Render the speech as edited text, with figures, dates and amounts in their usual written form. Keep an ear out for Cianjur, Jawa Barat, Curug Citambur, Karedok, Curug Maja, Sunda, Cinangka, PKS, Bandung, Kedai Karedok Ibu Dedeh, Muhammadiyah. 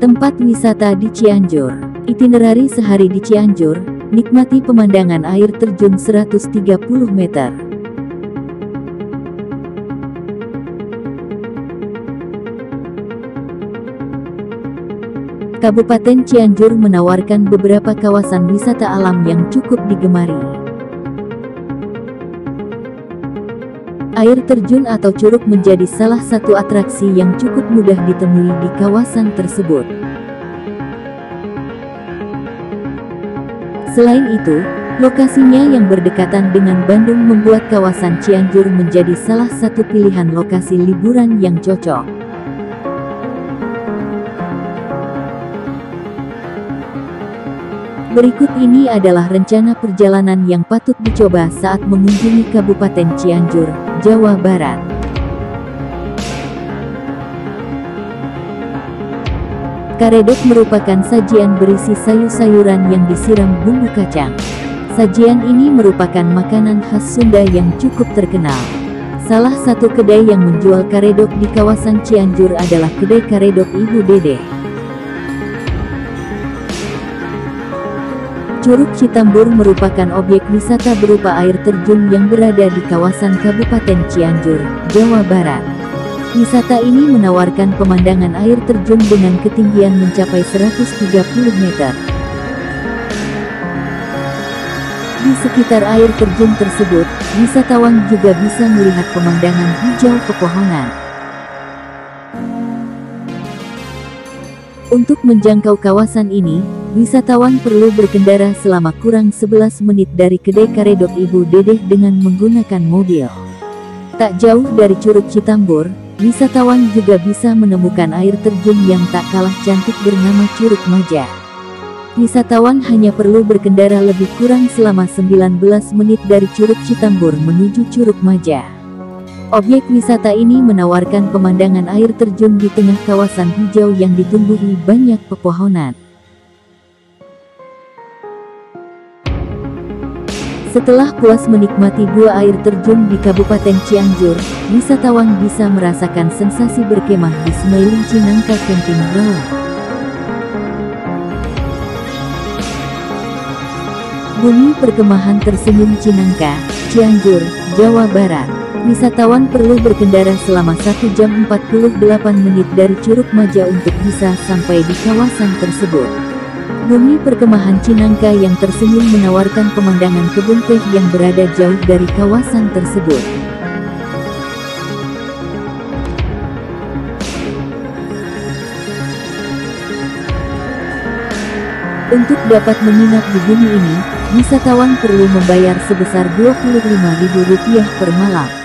Tempat wisata di Cianjur. Itinerari sehari di Cianjur, nikmati pemandangan air terjun 130 meter. Kabupaten Cianjur menawarkan beberapa kawasan wisata alam yang cukup digemari. Air terjun atau curug menjadi salah satu atraksi yang cukup mudah ditemui di kawasan tersebut. Selain itu, lokasinya yang berdekatan dengan Bandung membuat kawasan Cianjur menjadi salah satu pilihan lokasi liburan yang cocok. Berikut ini adalah rencana perjalanan yang patut dicoba saat mengunjungi Kabupaten Cianjur, Jawa Barat. Karedok merupakan sajian berisi sayur-sayuran yang disiram bumbu kacang. Sajian ini merupakan makanan khas Sunda yang cukup terkenal. Salah satu kedai yang menjual karedok di kawasan Cianjur adalah Kedai Karedok Ibu Dedeh. Curug Citambur merupakan objek wisata berupa air terjun yang berada di kawasan Kabupaten Cianjur, Jawa Barat. Wisata ini menawarkan pemandangan air terjun dengan ketinggian mencapai 130 meter. Di sekitar air terjun tersebut, wisatawan juga bisa melihat pemandangan hijau pepohonan. Untuk menjangkau kawasan ini, wisatawan perlu berkendara selama kurang 11 menit dari Kedai Karedok Ibu Dedeh dengan menggunakan mobil. Tak jauh dari Curug Citambur, wisatawan juga bisa menemukan air terjun yang tak kalah cantik bernama Curug Maja. Wisatawan hanya perlu berkendara lebih kurang selama 19 menit dari Curug Citambur menuju Curug Maja. Objek wisata ini menawarkan pemandangan air terjun di tengah kawasan hijau yang ditumbuhi banyak pepohonan. Setelah puas menikmati dua air terjun di Kabupaten Cianjur, wisatawan bisa merasakan sensasi berkemah di Smiling Cinangka Camping Ground. Bumi perkemahan tersenyum Cinangka, Cianjur, Jawa Barat. Wisatawan perlu berkendara selama 1 jam 48 menit dari Curug Maja untuk bisa sampai di kawasan tersebut. Bumi perkemahan Cinangka yang tersenyum menawarkan pemandangan kebun teh yang berada jauh dari kawasan tersebut. Untuk dapat menginap di bumi ini, wisatawan perlu membayar sebesar Rp25.000 per malam.